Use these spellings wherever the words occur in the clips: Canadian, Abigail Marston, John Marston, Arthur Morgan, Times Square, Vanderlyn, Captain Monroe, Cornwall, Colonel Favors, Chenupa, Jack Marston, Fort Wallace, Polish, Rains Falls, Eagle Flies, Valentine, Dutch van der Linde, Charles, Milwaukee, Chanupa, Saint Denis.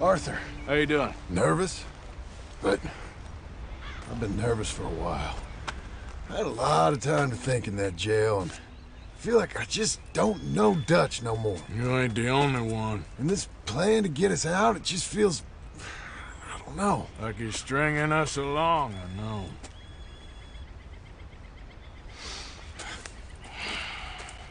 Arthur. How you doing? Nervous? But I've been nervous for a while. I had a lot of time to think in that jail, and I feel like I just don't know Dutch no more. You ain't the only one. And this plan to get us out, it just feels... I don't know. Like he's stringing us along, I know.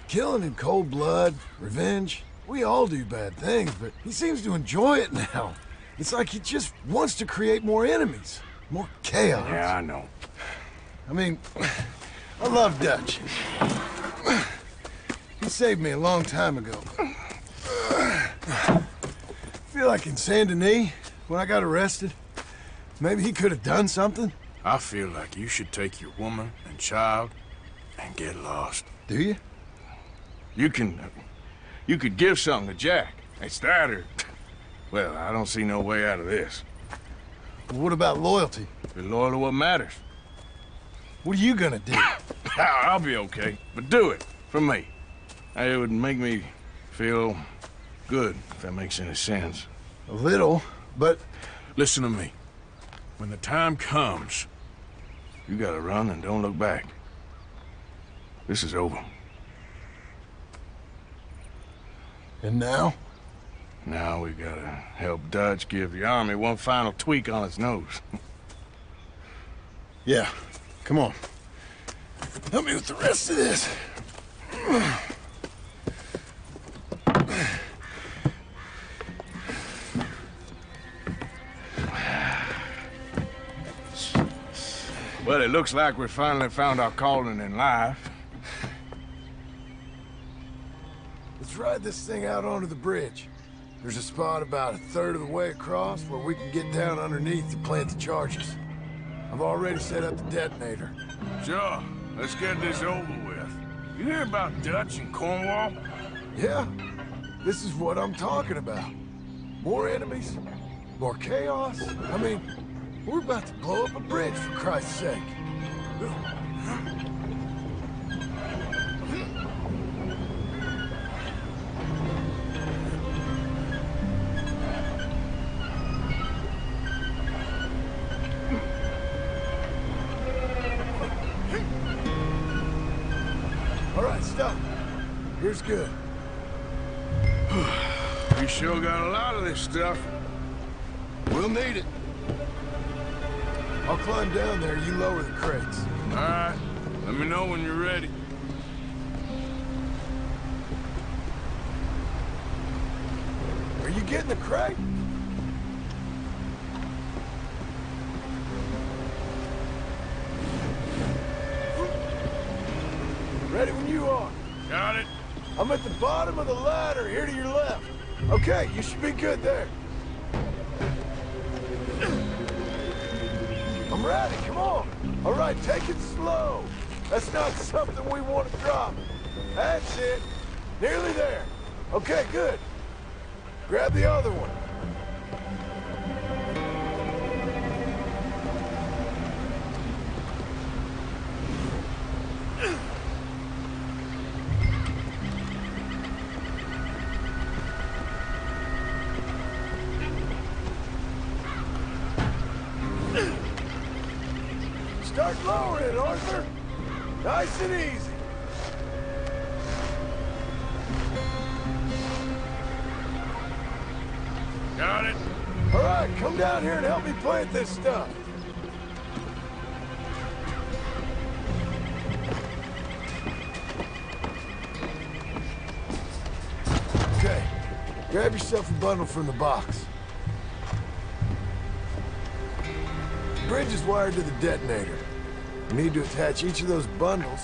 Killing in cold blood, revenge, we all do bad things, but he seems to enjoy it now. It's like he just wants to create more enemies, more chaos. Yeah, I know. I mean, I love Dutch. He saved me a long time ago. I feel like in Saint Denis, when I got arrested, maybe he could have done something. I feel like you should take your woman and child and get lost. Do you? You could give something to Jack. It's that or... Well, I don't see no way out of this. Well, what about loyalty? Be loyal to what matters. What are you gonna do? I'll be okay, but do it for me. It would make me feel good, if that makes any sense. A little, but... Listen to me. When the time comes, you gotta run and don't look back. This is over. And now? Now we gotta help Dutch give the army one final tweak on its nose. Yeah, come on. Help me with the rest of this. Well, it looks like we finally found our calling in life. Ride this thing out onto the bridge. There's a spot about a third of the way across where we can get down underneath to plant the charges. I've already set up the detonator. Sure, let's get this over with. You hear about Dutch and Cornwall? Yeah, this is what I'm talking about. More enemies, more chaos. I mean, we're about to blow up a bridge, for Christ's sake. Here's good. We sure got a lot of this stuff. We'll need it. I'll climb down there, you lower the crates. All right. Let me know when you're ready. Are you getting the crate? Ready when you are. Got it. I'm at the bottom of the ladder, here to your left. Okay, you should be good there. I'm ready, come on. All right, take it slow. That's not something we want to drop. That's it. Nearly there. Okay, good. Grab the other one. Start lowering it, Arthur. Nice and easy. Got it. All right, come down here and help me plant this stuff. Okay, grab yourself a bundle from the box. The bridge is wired to the detonator. We need to attach each of those bundles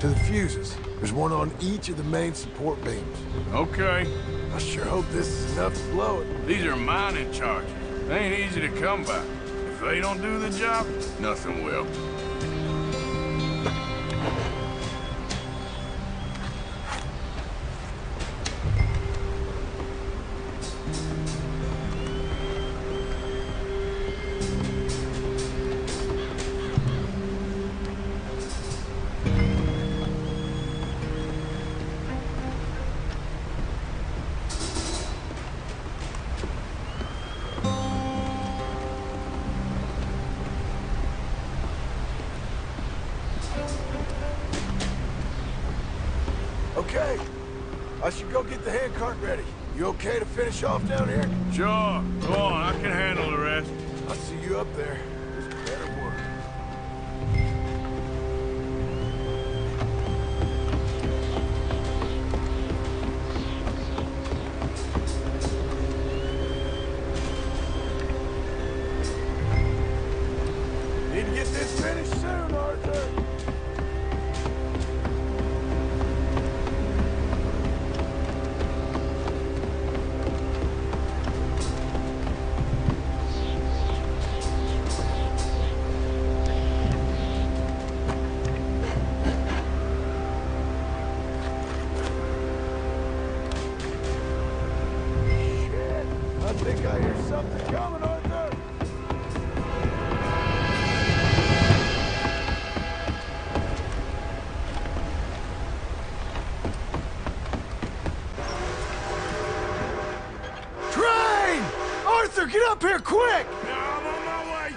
to the fuses. There's one on each of the main support beams. Okay. I sure hope this is enough to blow it. These are mining charges. They ain't easy to come by. If they don't do the job, nothing will. I should go get the handcart ready. You okay to finish off down here? Sure. Go on, I can handle the rest. I'll see you up there. This better work. Need to get this finished soon, Arthur. Up here quick! No, I'm on my way!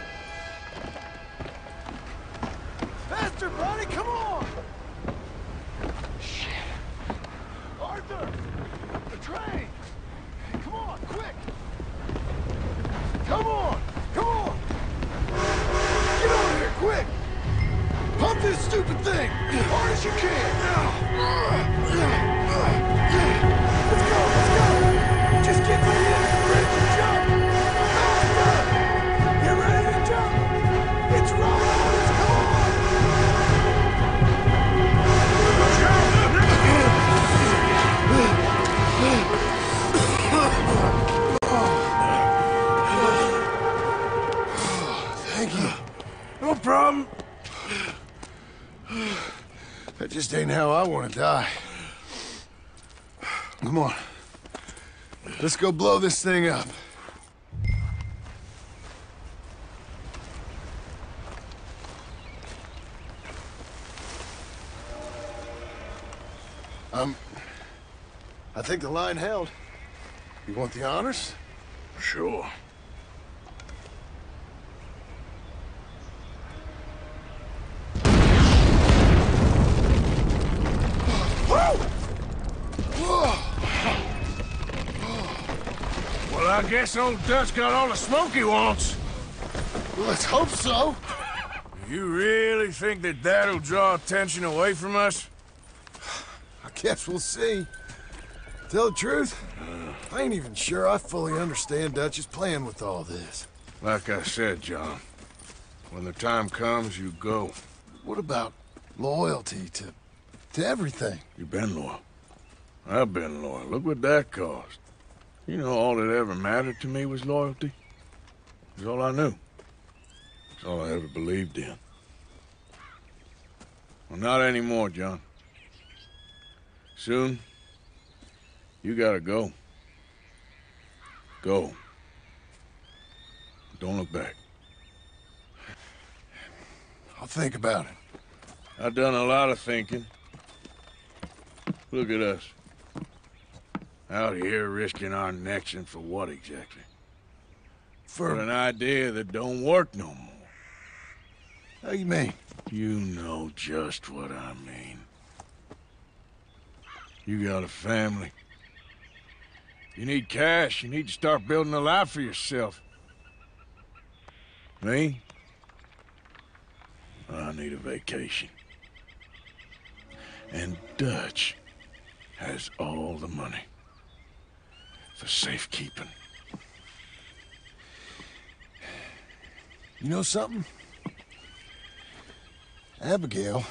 Faster, buddy, come on! Shit. Arthur! The train! Come on, quick! Come on! Come on! Get over here, quick! Pump this stupid thing! Hard as you can! Let's go! Just get to the end of the bridge and jump! Thank you. No problem. That just ain't how I want to die. Come on. Let's go blow this thing up. I think the line held. You want the honors? Sure. Well, I guess old Dutch got all the smoke he wants. Well, let's hope so. You really think that that'll draw attention away from us? I guess we'll see. Tell the truth, I ain't even sure I fully understand Dutch's plan with all this. Like I said, John, when the time comes, you go. What about loyalty to everything? You've been loyal. I've been loyal. Look what that cost. You know, all that ever mattered to me was loyalty. It's all I knew. It's all I ever believed in. Well, not anymore, John. Soon, you gotta go. Go. Don't look back. I'll think about it. I've done a lot of thinking. Look at us. Out here risking our necks, and for what exactly? For an idea that don't work no more. How you mean? You know just what I mean. You got a family. You need cash. You need to start building a life for yourself. Me? I need a vacation. And Dutch has all the money for safekeeping. You know something? Abigail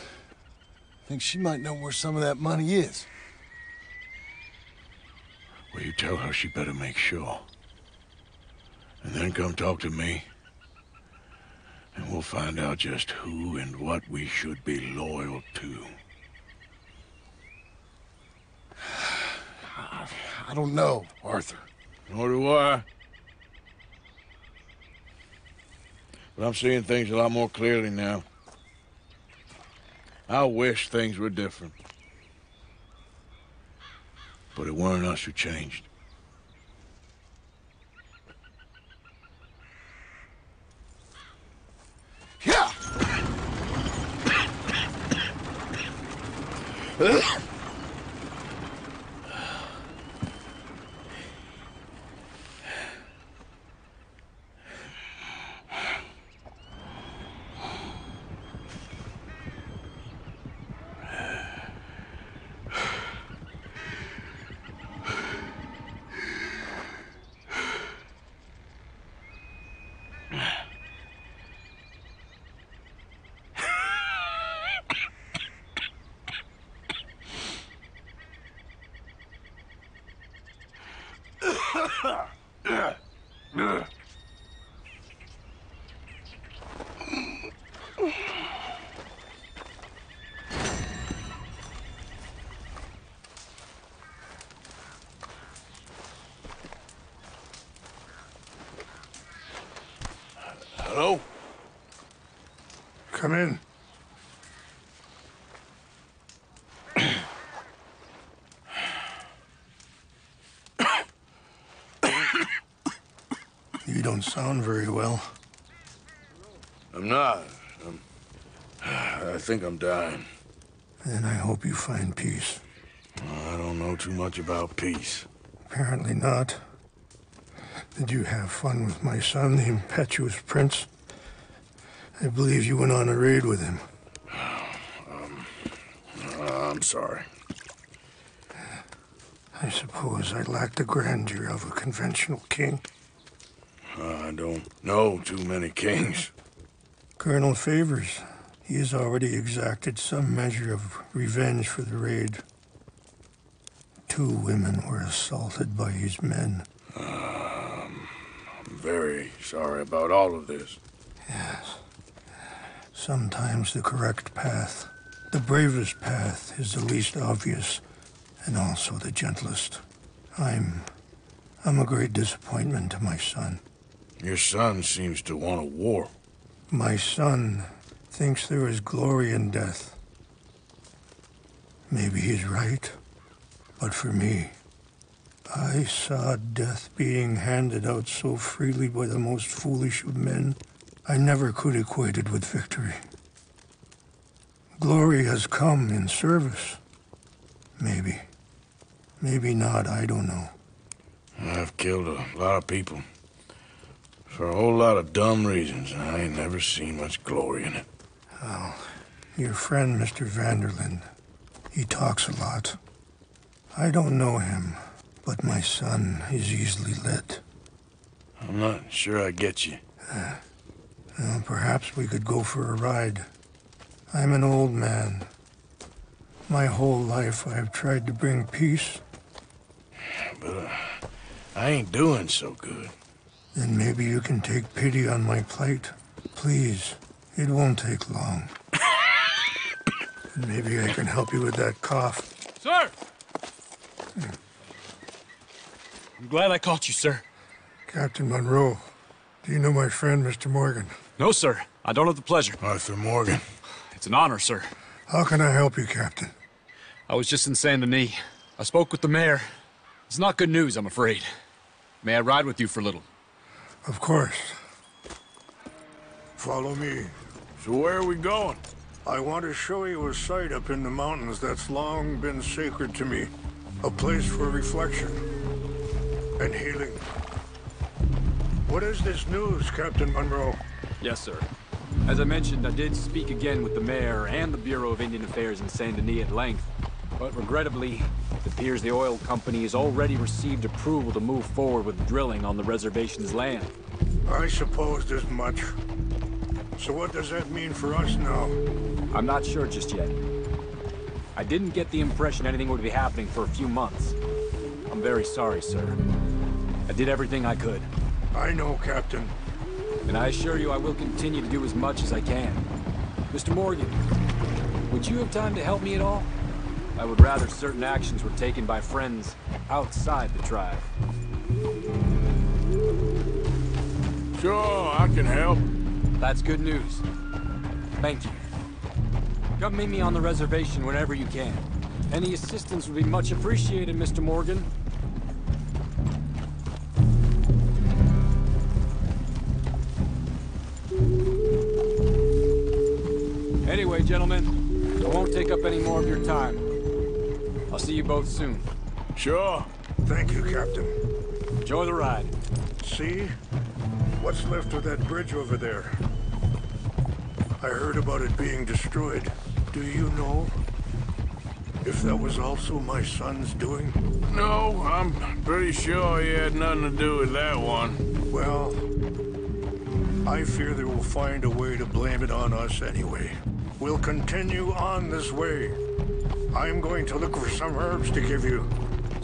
thinks she might know where some of that money is. Well, you tell her she better make sure. And then come talk to me. And we'll find out just who and what we should be loyal to. I don't know, Arthur. Nor do I. But I'm seeing things a lot more clearly now. I wish things were different. But it weren't us who changed. Yeah! Hello? Come in. You don't sound very well. I'm not. I think I'm dying. Then I hope you find peace. I don't know too much about peace. Apparently not. Did you have fun with my son, the impetuous prince? I believe you went on a raid with him. I'm sorry. I suppose I lack the grandeur of a conventional king. I don't know too many kings. Colonel Favors. He has already exacted some measure of revenge for the raid. 2 women were assaulted by his men. I'm very sorry about all of this. Yes. Sometimes the correct path, the bravest path, is the least obvious and also the gentlest. I'm a great disappointment to my son. Your son seems to want a war. My son thinks there is glory in death. Maybe he's right, but for me, I saw death being handed out so freely by the most foolish of men, I never could equate it with victory. Glory has come in service. Maybe. Maybe not, I don't know. I've killed a lot of people. For a whole lot of dumb reasons, and I ain't never seen much glory in it. Oh, your friend, Mr. Vanderlyn, he talks a lot. I don't know him, but my son is easily lit. I'm not sure I get you. Well, perhaps we could go for a ride. I'm an old man. My whole life I've tried to bring peace. But I ain't doing so good. Then maybe you can take pity on my plight. Please, it won't take long. Maybe I can help you with that cough. Sir! I'm glad I caught you, sir. Captain Monroe, do you know my friend, Mr. Morgan? No, sir. I don't have the pleasure. Arthur Morgan. It's an honor, sir. How can I help you, Captain? I was just in Saint Denis. I spoke with the mayor. It's not good news, I'm afraid. May I ride with you for a little? Of course. Follow me. So where are we going? I want to show you a site up in the mountains that's long been sacred to me. A place for reflection and healing. What is this news, Captain Monroe? Yes, sir. As I mentioned, I did speak again with the mayor and the Bureau of Indian Affairs in Saint Denis at length. But regrettably, it appears the oil company has already received approval to move forward with drilling on the reservation's land. I supposed as much. So what does that mean for us now? I'm not sure just yet. I didn't get the impression anything would be happening for a few months. I'm very sorry, sir. I did everything I could. I know, Captain. And I assure you I will continue to do as much as I can. Mr. Morgan, would you have time to help me at all? I would rather certain actions were taken by friends outside the tribe. Sure, I can help. That's good news. Thank you. Come meet me on the reservation whenever you can. Any assistance would be much appreciated, Mr. Morgan. Anyway, gentlemen, I won't take up any more of your time. I'll see you both soon. Sure. Thank you, Captain. Enjoy the ride. See? What's left of that bridge over there? I heard about it being destroyed. Do you know if that was also my son's doing? No, I'm pretty sure he had nothing to do with that one. Well, I fear they will find a way to blame it on us anyway. We'll continue on this way. I'm going to look for some herbs to give you.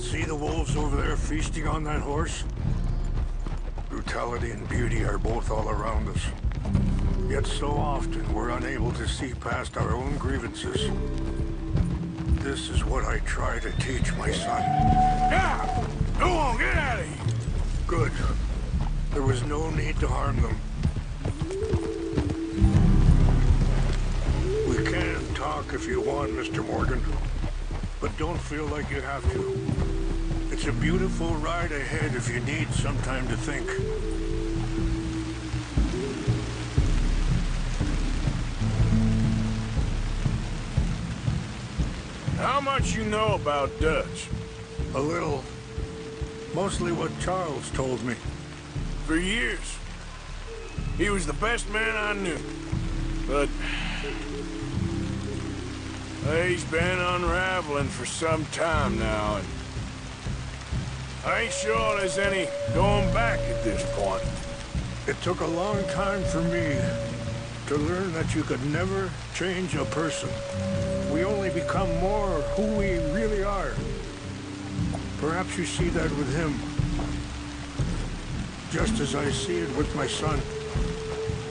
See the wolves over there feasting on that horse? Brutality and beauty are both all around us. Yet so often we're unable to see past our own grievances. This is what I try to teach my son. Yeah! Go on, get out of here! Good. There was no need to harm them. We can talk if you want, Mr. Morgan. But don't feel like you have to. It's a beautiful ride ahead if you need some time to think. How much you know about Dutch? A little. Mostly what Charles told me. For years. He was the best man I knew. But he's been unraveling for some time now, and I ain't sure there's any going back at this point. It took a long time for me to learn that you could never change a person. We only become more who we really are. Perhaps you see that with him, just as I see it with my son.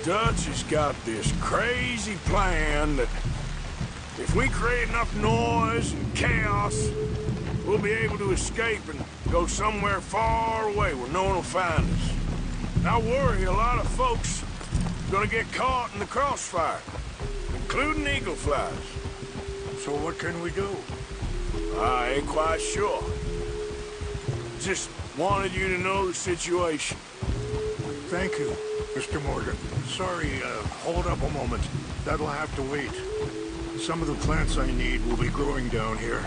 Dutch has got this crazy plan that if we create enough noise and chaos, we'll be able to escape and go somewhere far away where no one will find us. And I worry a lot of folks are gonna get caught in the crossfire, including Eagle Flies. So what can we do? I ain't quite sure. Just wanted you to know the situation. Thank you, Mr. Morgan. Sorry, hold up a moment. That'll have to wait. Some of the plants I need will be growing down here.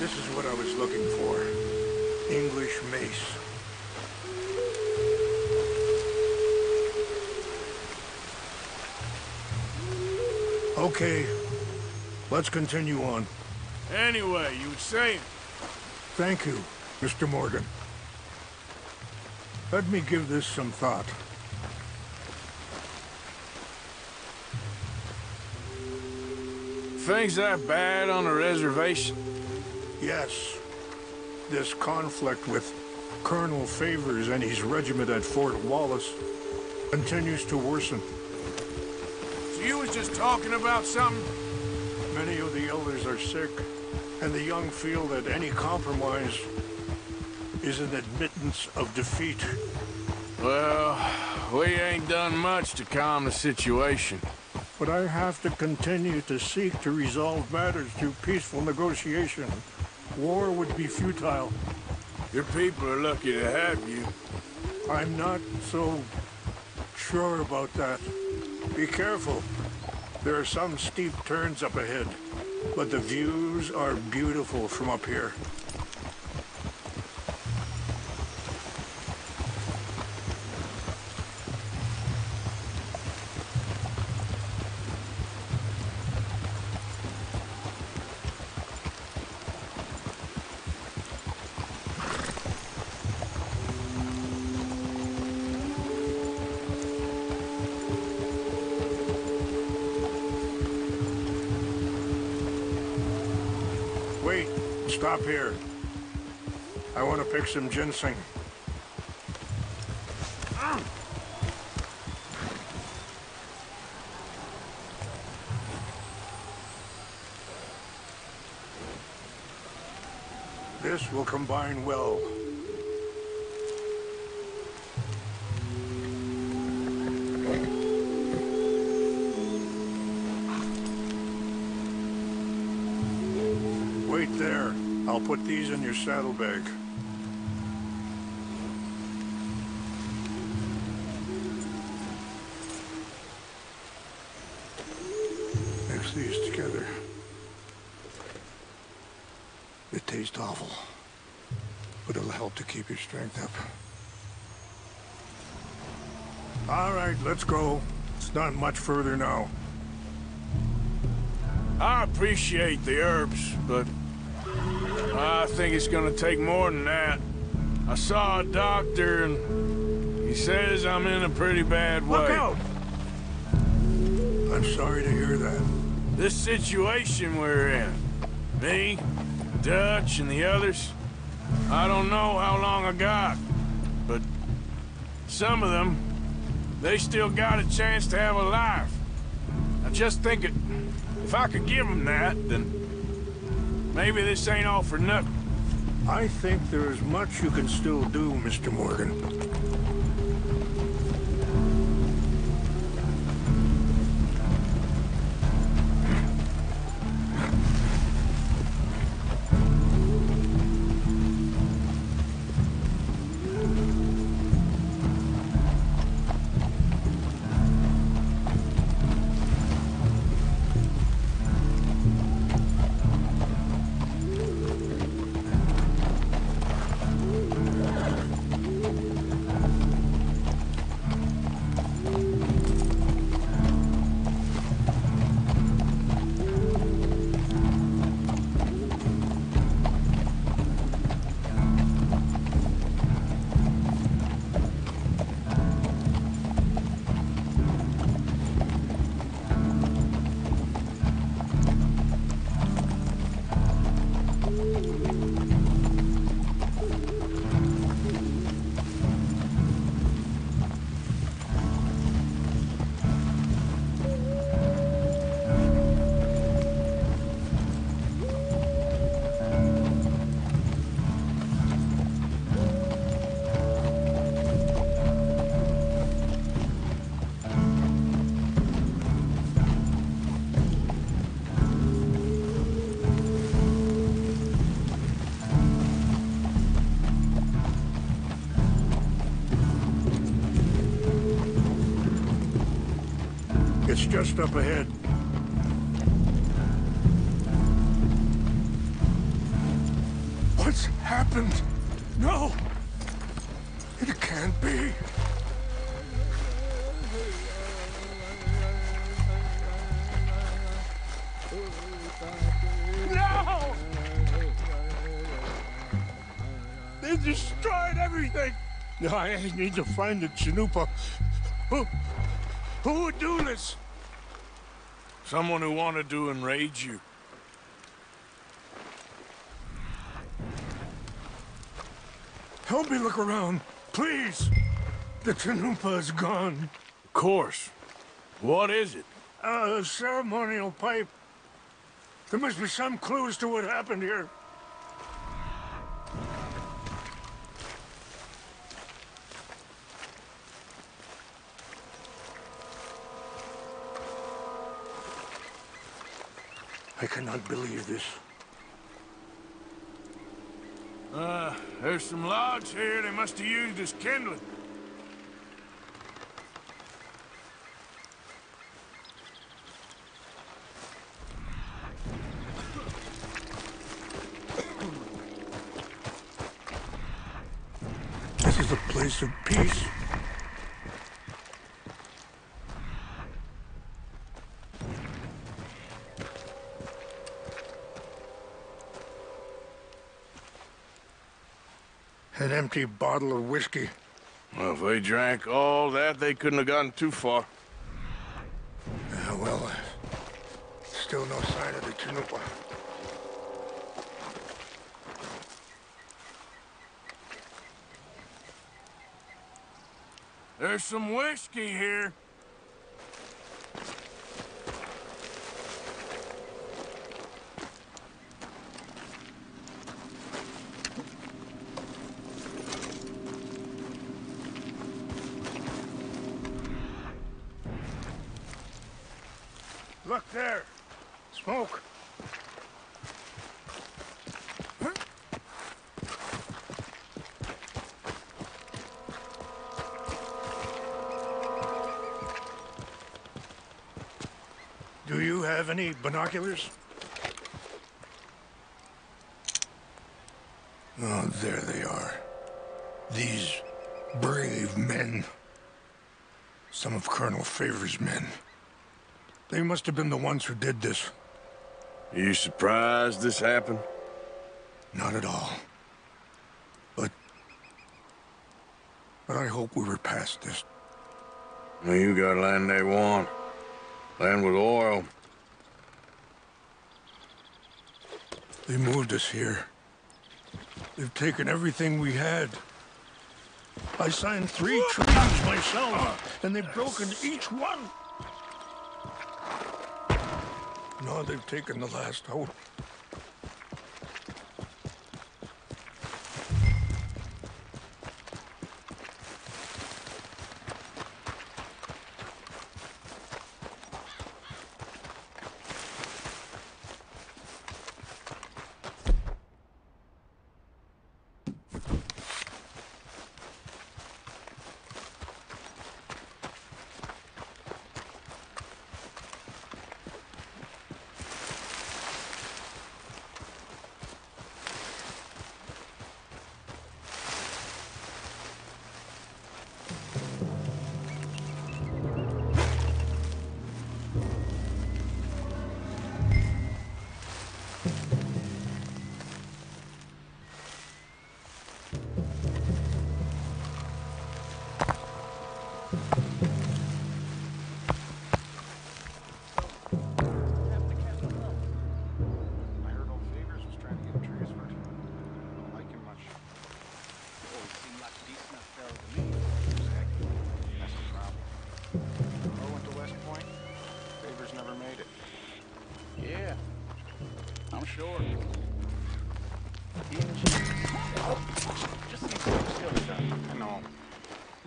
This is what I was looking for. English mace. Okay. Let's continue on. Anyway, you say it. Thank you, Mr. Morgan. Let me give this some thought. Things are bad on the reservation. Yes, this conflict with Colonel Favors and his regiment at Fort Wallace continues to worsen. So you was just talking about something? Many of the elders are sick, and the young feel that any compromise is an admittance of defeat. Well, we ain't done much to calm the situation. But I have to continue to seek to resolve matters through peaceful negotiation. War would be futile. Your people are lucky to have you. I'm not so sure about that. Be careful. There are some steep turns up ahead, but the views are beautiful from up here. Stop here. I want to pick some ginseng. This will combine well. Wait there. I'll put these in your saddlebag. Mix these together. It tastes awful, but it'll help to keep your strength up. All right, let's go. It's not much further now. I appreciate the herbs, but I think it's gonna take more than that. I saw a doctor and he says I'm in a pretty bad way. Look out! I'm sorry to hear that. This situation we're in, me, Dutch, and the others, I don't know how long I got, but some of them, they still got a chance to have a life. I just think if I could give them that, then maybe this ain't all for nothing. I think there is much you can still do, Mr. Morgan. It's just up ahead. What's happened? No! It can't be. No! They destroyed everything! I need to find the Chenupa. Who would do this? Someone who wanted to enrage you. Help me look around, please. The Chanupa is gone. Of course. What is it? A ceremonial pipe. There must be some clues to what happened here. I cannot believe this. There's some logs here they must have used as kindling. This is a place of peace. An empty bottle of whiskey. Well, if they drank all that, they couldn't have gotten too far. Well, still no sign of the Chanupa. There's some whiskey here. Look there! Smoke! Huh? Do you have any binoculars? Oh, there they are. These brave men. some of Colonel Favors' men. They must have been the ones who did this. Are you surprised this happened? Not at all. But I hope we were past this. Well, you got land they want. Land with oil. They moved us here. They've taken everything we had. I signed 3 treaties myself, and they've broken each one. Now they've taken the last hope.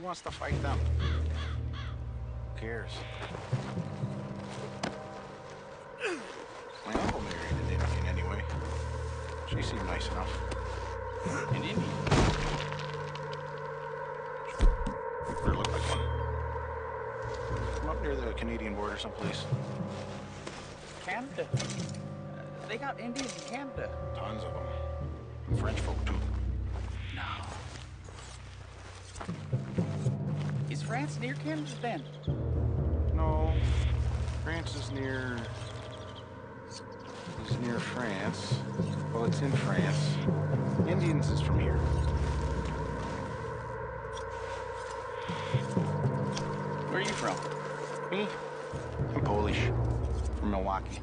Wants to fight them. Who cares? My uncle married an Indian anyway. She seemed nice enough. An Indian? Sure looked like one. Come up near the Canadian border someplace. Canada? They got Indians in Canada. Tons of them. And French folk too. France near Canada then? No, France is near France. Well, it's in France. Indians is from here. Where are you from? Me? I'm Polish. From Milwaukee.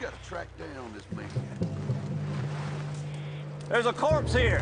gotta track down this man. There's a corpse here.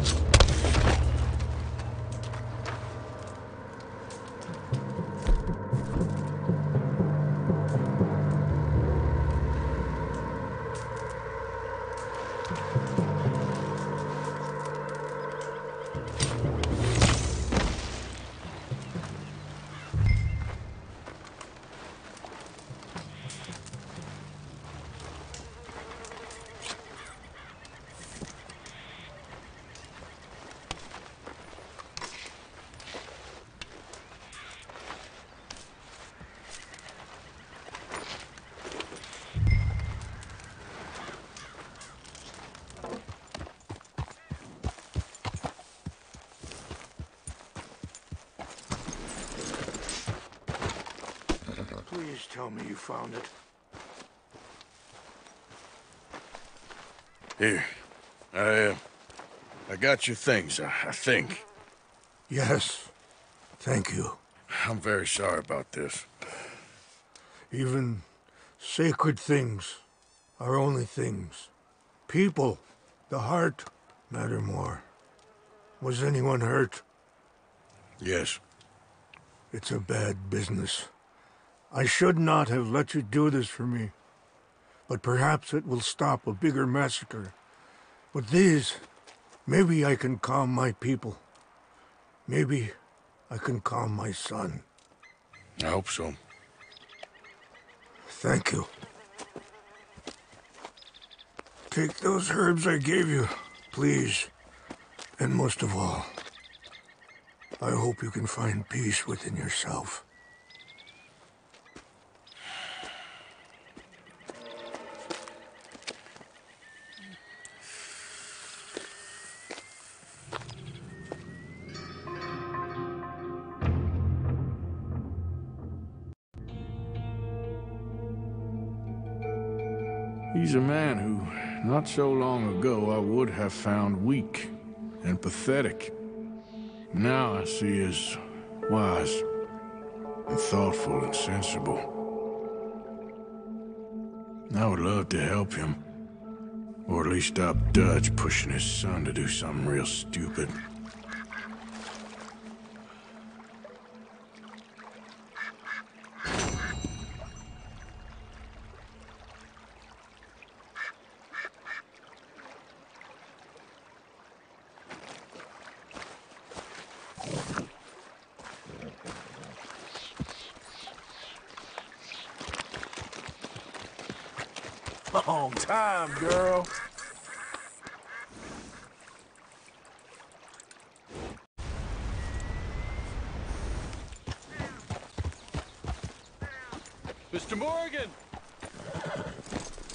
Please tell me you found it. Here. I got your things, I think. Yes. Thank you. I'm very sorry about this. Even sacred things are only things. People, the heart, matter more. Was anyone hurt? Yes. It's a bad business. I should not have let you do this for me, but perhaps it will stop a bigger massacre. With these, maybe I can calm my people. Maybe I can calm my son. I hope so. Thank you. Take those herbs I gave you, please. And most of all, I hope you can find peace within yourself. He's a man who, not so long ago, I would have found weak and pathetic. Now I see as wise and thoughtful and sensible. I would love to help him, or at least stop Dutch pushing his son to do something real stupid. Long time, girl. Mr. Morgan. Rains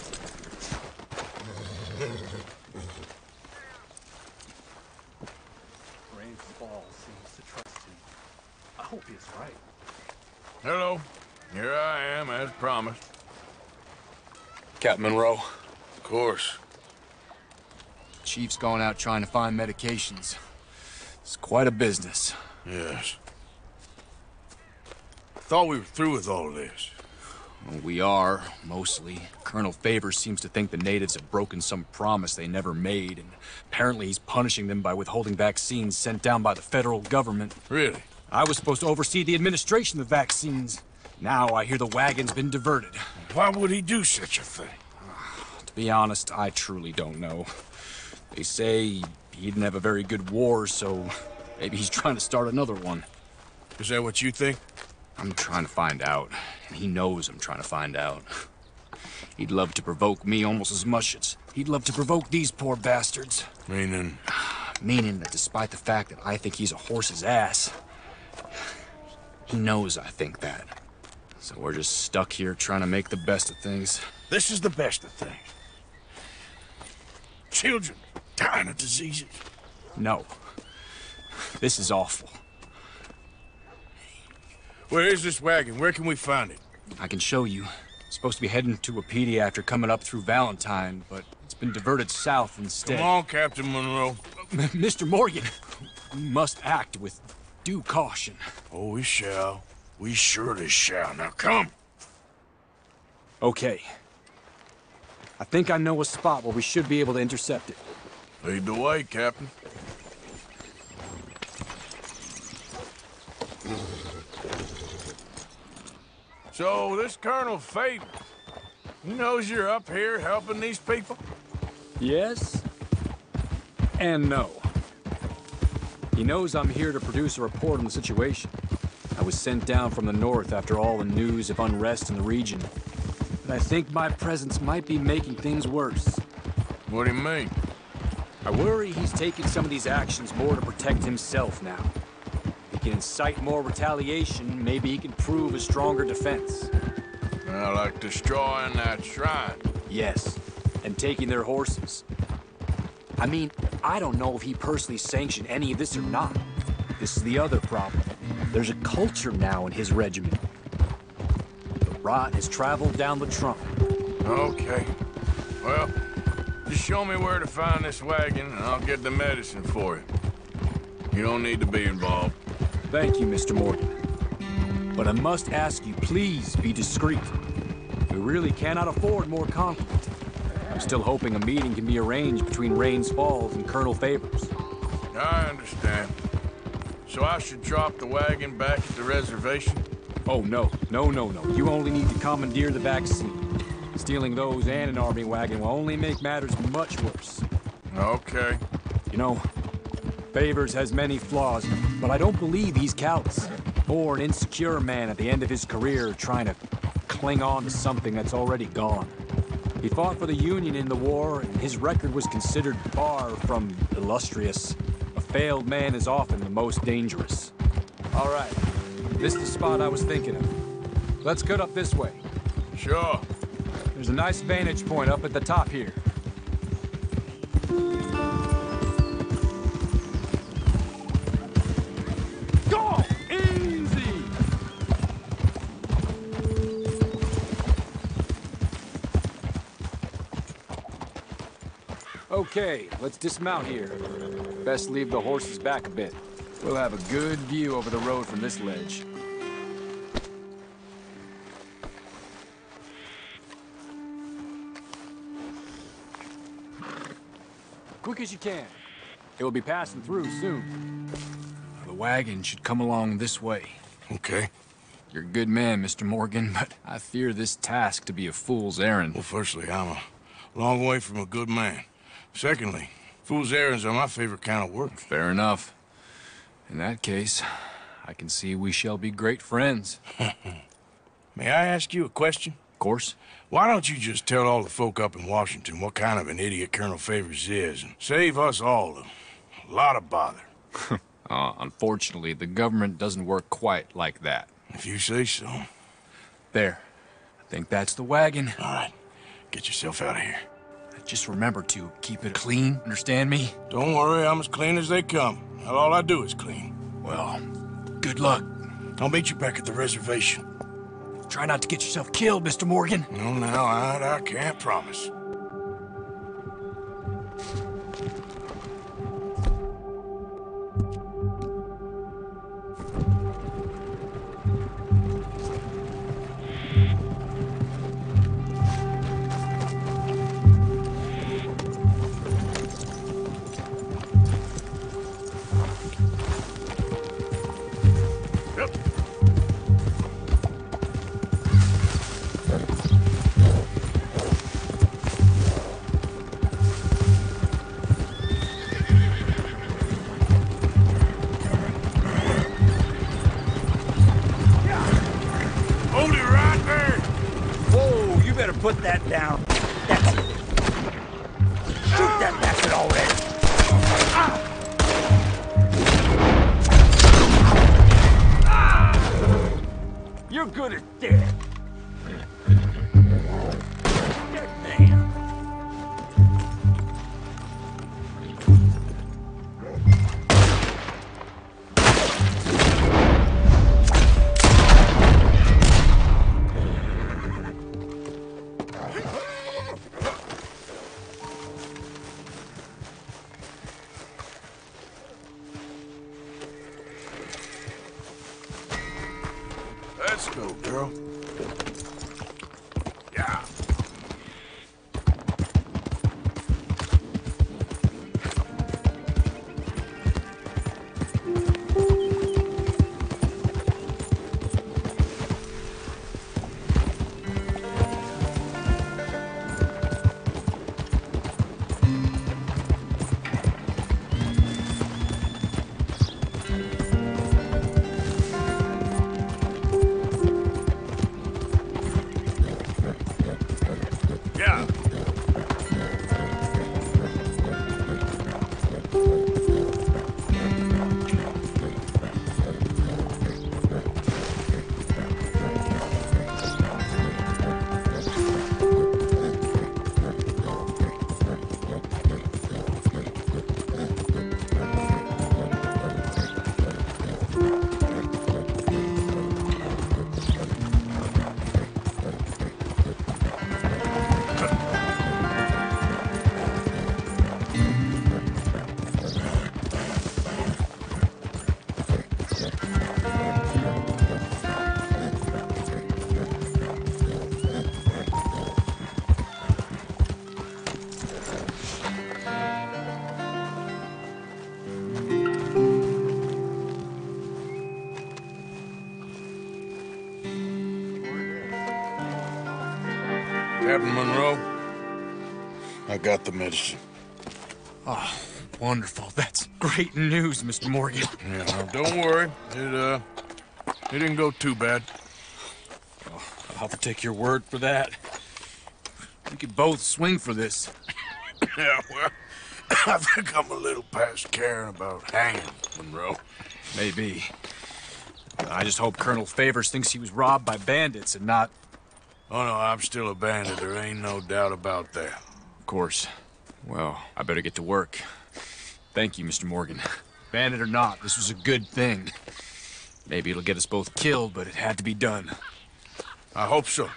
Falls seems to trust him. I hope he's right. Hello. Here I am, as promised. Captain Monroe. Of course. Chief's gone out trying to find medications. It's quite a business. Yes. Thought we were through with all this. Well, we are, mostly. Colonel Favors seems to think the natives have broken some promise they never made, and apparently he's punishing them by withholding vaccines sent down by the federal government. Really? I was supposed to oversee the administration of vaccines. Now I hear the wagon's been diverted. Why would he do such a thing? To be honest, I truly don't know. They say he didn't have a very good war, so maybe he's trying to start another one. Is that what you think? I'm trying to find out, and he knows I'm trying to find out. He'd love to provoke me almost as much as he'd love to provoke these poor bastards. Meaning? Meaning that despite the fact that I think he's a horse's ass, he knows I think that. So we're just stuck here trying to make the best of things. This is the best of things. Children dying of diseases. No. This is awful. Where is this wagon? Where can we find it? I can show you. It's supposed to be heading to Wapiti after coming up through Valentine, but it's been diverted south instead. Come on, Captain Monroe. Mr. Morgan, we must act with due caution. Oh, we shall. We surely shall. Now come! Okay. I think I know a spot where we should be able to intercept it. Lead the way, Captain. So, this Colonel Favors, he knows you're up here helping these people? Yes, and no. He knows I'm here to produce a report on the situation. I was sent down from the north after all the news of unrest in the region. But I think my presence might be making things worse. What do you mean? I worry he's taking some of these actions more to protect himself now. Can incite more retaliation, maybe he can prove a stronger defense. Like destroying that shrine. Yes, and taking their horses. I mean, I don't know if he personally sanctioned any of this or not. This is the other problem. There's a culture now in his regiment. The rot has traveled down the trunk. Okay. Well, just show me where to find this wagon, and I'll get the medicine for you. You don't need to be involved. Thank you, Mr. Morgan. But I must ask you, please be discreet. We really cannot afford more conflict. I'm still hoping a meeting can be arranged between Rains Falls and Colonel Favors. I understand. So I should drop the wagon back at the reservation? Oh, no. No, no, no. You only need to commandeer the back seat. Stealing those and an army wagon will only make matters much worse. Okay. You know, Favors has many flaws, but I don't believe he's callous, or an insecure man at the end of his career trying to cling on to something that's already gone. He fought for the Union in the war, and his record was considered far from illustrious. A failed man is often the most dangerous. All right, this is the spot I was thinking of. Let's cut up this way. Sure. There's a nice vantage point up at the top here. Okay, let's dismount here. Best leave the horses back a bit. We'll have a good view over the road from this ledge. Quick as you can. It will be passing through soon. The wagon should come along this way. Okay. You're a good man, Mr. Morgan, but I fear this task to be a fool's errand. Well, firstly, I'm a long way from a good man. Secondly, fool's errands are my favorite kind of work. Fair enough. In that case, I can see we shall be great friends. May I ask you a question? Of course. Why don't you just tell all the folk up in Washington what kind of an idiot Colonel Favors is and save us all a lot of bother? Unfortunately, the government doesn't work quite like that. If you say so. There. I think that's the wagon. All right. Get yourself out of here. Just remember to keep it clean, understand me? Don't worry, I'm as clean as they come. Not all I do is clean. Well, good luck. I'll meet you back at the reservation. Try not to get yourself killed, Mr. Morgan. No, no, I can't promise. Let's go, girl. Yeah. Yeah. Captain Monroe, I got the medicine. Oh, wonderful. That's great news, Mr. Morgan. Yeah, well, don't worry. It didn't go too bad. Oh, I'll have to take your word for that. We could both swing for this. Yeah, well, I think I'm a little past caring about hanging, Monroe. Maybe. I just hope Colonel Favors thinks he was robbed by bandits and not... Oh, no, I'm still a bandit. There ain't no doubt about that. Of course. Well, I better get to work. Thank you, Mr. Morgan. Bandit or not, this was a good thing. Maybe it'll get us both killed, but it had to be done. I hope so.